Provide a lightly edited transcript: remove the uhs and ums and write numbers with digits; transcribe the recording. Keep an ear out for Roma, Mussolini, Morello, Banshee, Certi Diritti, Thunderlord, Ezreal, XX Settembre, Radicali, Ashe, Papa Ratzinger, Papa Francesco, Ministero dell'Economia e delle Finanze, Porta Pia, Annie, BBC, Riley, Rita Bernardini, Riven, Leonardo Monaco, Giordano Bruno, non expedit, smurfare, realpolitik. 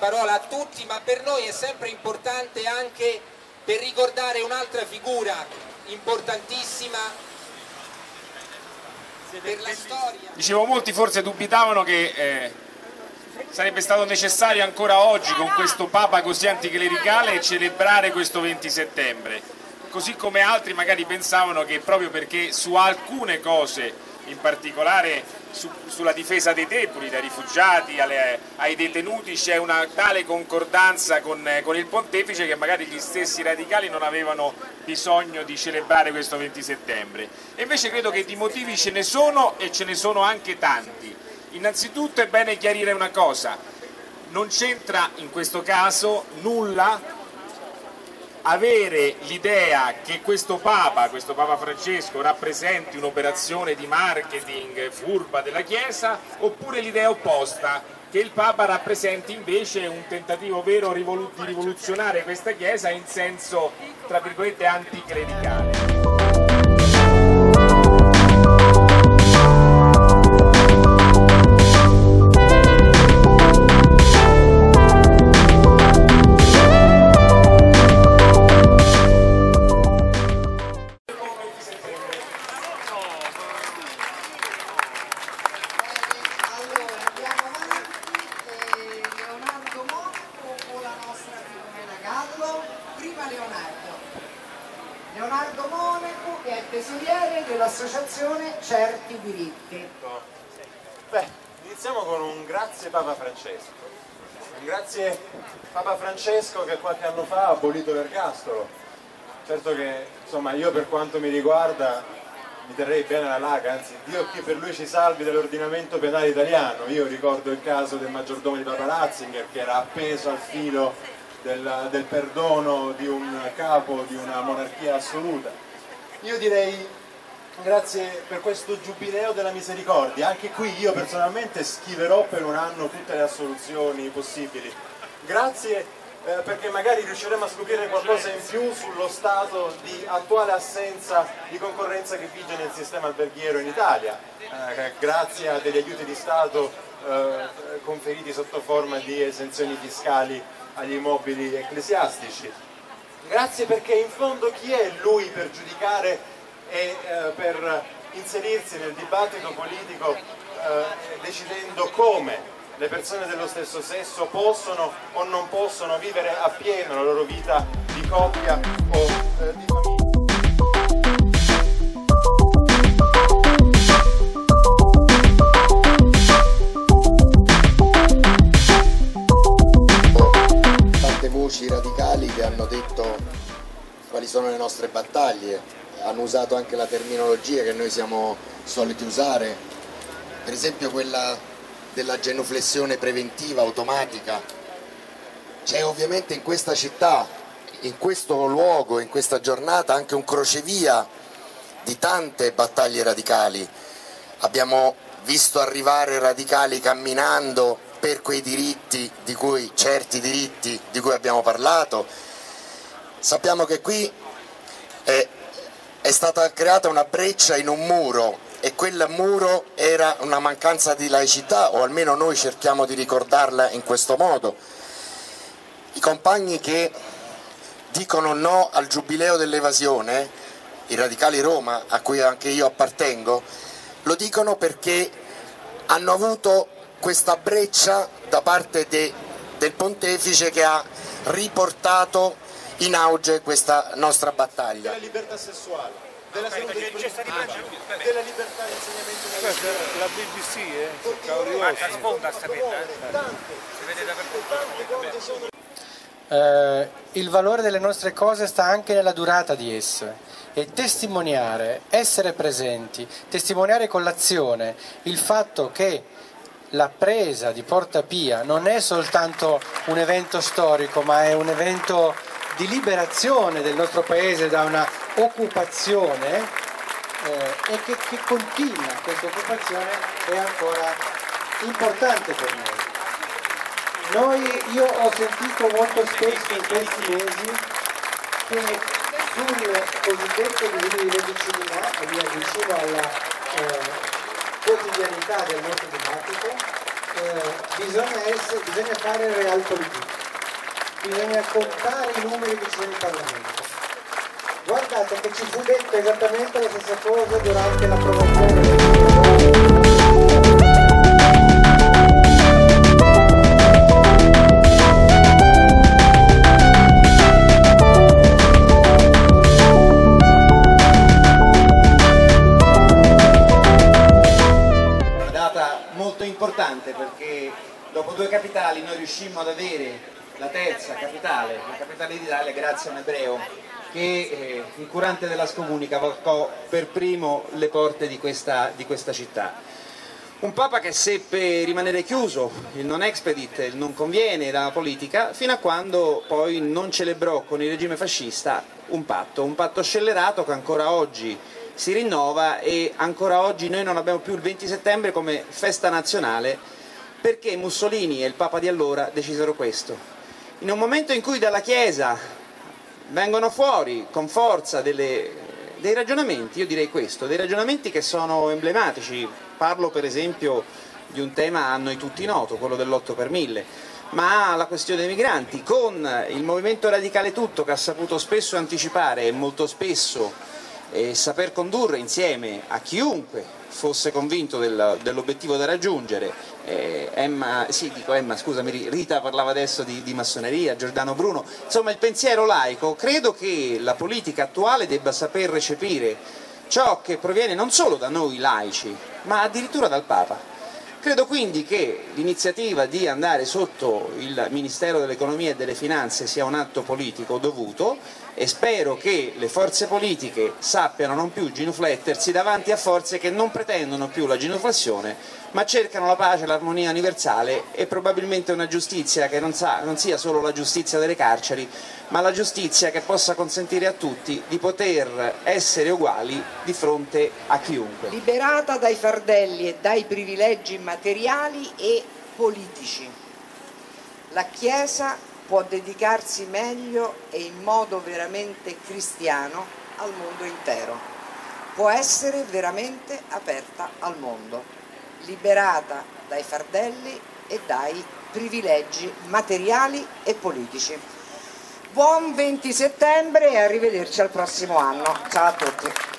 parola a tutti, ma per noi è sempre importante anche per ricordare un'altra figura importantissima per la storia. Dicevo, molti forse dubitavano che sarebbe stato necessario ancora oggi, con questo Papa così anticlericale, celebrare questo 20 settembre, così come altri magari pensavano che proprio perché su alcune cose, in particolare sulla difesa dei deboli, dai rifugiati ai detenuti, c'è una tale concordanza con il pontefice che magari gli stessi radicali non avevano bisogno di celebrare questo 20 settembre. E invece credo che di motivi ce ne sono, e ce ne sono anche tanti. Innanzitutto è bene chiarire una cosa: non c'entra in questo caso nulla avere l'idea che questo Papa Francesco, rappresenti un'operazione di marketing furba della Chiesa, oppure l'idea opposta, che il Papa rappresenti invece un tentativo vero di rivoluzionare questa Chiesa in senso, tra virgolette, anticlericale. Leonardo Monaco, che è tesoriere dell'associazione Certi Diritti. Beh, iniziamo con un grazie Papa Francesco. Un grazie Papa Francesco che qualche anno fa ha abolito l'ergastolo. Certo che, insomma, io per quanto mi riguarda mi terrei bene alla laga, anzi, Dio che per lui ci salvi dall'ordinamento penale italiano. Io ricordo il caso del maggiordomo di Papa Ratzinger, che era appeso al filo del perdono di un capo di una monarchia assoluta. Io direi grazie per questo giubileo della misericordia. Anche qui io personalmente schiverò per un anno tutte le assoluzioni possibili. Grazie perché magari riusciremo a scoprire qualcosa in più sullo stato di attuale assenza di concorrenza che vige nel sistema alberghiero in Italia, grazie a degli aiuti di Stato conferiti sotto forma di esenzioni fiscali agli immobili ecclesiastici. Grazie perché in fondo chi è lui per giudicare e per inserirsi nel dibattito politico decidendo come le persone dello stesso sesso possono o non possono vivere appieno la loro vita di coppia o di famiglia. I radicali che hanno detto quali sono le nostre battaglie, hanno usato anche la terminologia che noi siamo soliti usare, per esempio quella della genuflessione preventiva automatica. C'è ovviamente in questa città, in questo luogo, in questa giornata anche un crocevia di tante battaglie radicali. Abbiamo visto arrivare radicali camminando per quei diritti di cui, certi diritti di cui abbiamo parlato. Sappiamo che qui è stata creata una breccia in un muro, e quel muro era una mancanza di laicità, o almeno noi cerchiamo di ricordarla in questo modo. I compagni che dicono no al giubileo dell'evasione, i radicali Roma, a cui anche io appartengo, lo dicono perché hanno avuto questa breccia da parte del pontefice che ha riportato in auge questa nostra battaglia. Della libertà sessuale, della salute della libertà di insegnamento della libertà. La BBC, il valore delle nostre cose sta anche nella durata di esse. E testimoniare, essere presenti, testimoniare con l'azione il fatto che la presa di Porta Pia non è soltanto un evento storico, ma è un evento di liberazione del nostro paese da una occupazione e che continua. Questa occupazione è ancora importante per noi. Io ho sentito molto spesso in questi mesi che sul cosiddetto diritto di cittadinanza, e mi avvicino alla quotidianità del nostro dibattito, bisogna fare realpolitik, bisogna contare i numeri che ci sono in Parlamento. Guardate che ci fu detto esattamente la stessa cosa durante l'approvazione del importante, perché dopo due capitali noi riuscimmo ad avere la terza capitale, la capitale d'Italia, grazie a un ebreo che il curante della scomunica varcò per primo le porte di questa città. Un papa che seppe rimanere chiuso, il non expedit, il non conviene, la politica, fino a quando poi non celebrò con il regime fascista un patto scellerato che ancora oggi si rinnova, e ancora oggi noi non abbiamo più il 20 settembre come festa nazionale perché Mussolini e il Papa di allora decisero questo. In un momento in cui dalla Chiesa vengono fuori con forza dei ragionamenti, io direi questo, dei ragionamenti che sono emblematici, parlo per esempio di un tema a noi tutti noto, quello dell'8 per 1000, ma la questione dei migranti, con il movimento radicale tutto che ha saputo spesso anticipare e molto spesso e saper condurre insieme a chiunque fosse convinto dell'obiettivo da raggiungere. Rita parlava adesso di massoneria, Giordano Bruno, insomma il pensiero laico. Credo che la politica attuale debba saper recepire ciò che proviene non solo da noi laici, ma addirittura dal Papa. Credo quindi che l'iniziativa di andare sotto il Ministero dell'Economia e delle Finanze sia un atto politico dovuto, e spero che le forze politiche sappiano non più genuflettersi davanti a forze che non pretendono più la genuflessione, ma cercano la pace, l'armonia universale e probabilmente una giustizia che non sia solo la giustizia delle carceri, ma la giustizia che possa consentire a tutti di poter essere uguali di fronte a chiunque. Liberata dai fardelli e dai privilegi materiali e politici, la Chiesa può dedicarsi meglio e in modo veramente cristiano al mondo intero, può essere veramente aperta al mondo, liberata dai fardelli e dai privilegi materiali e politici. Buon 20 settembre e arrivederci al prossimo anno. Ciao a tutti.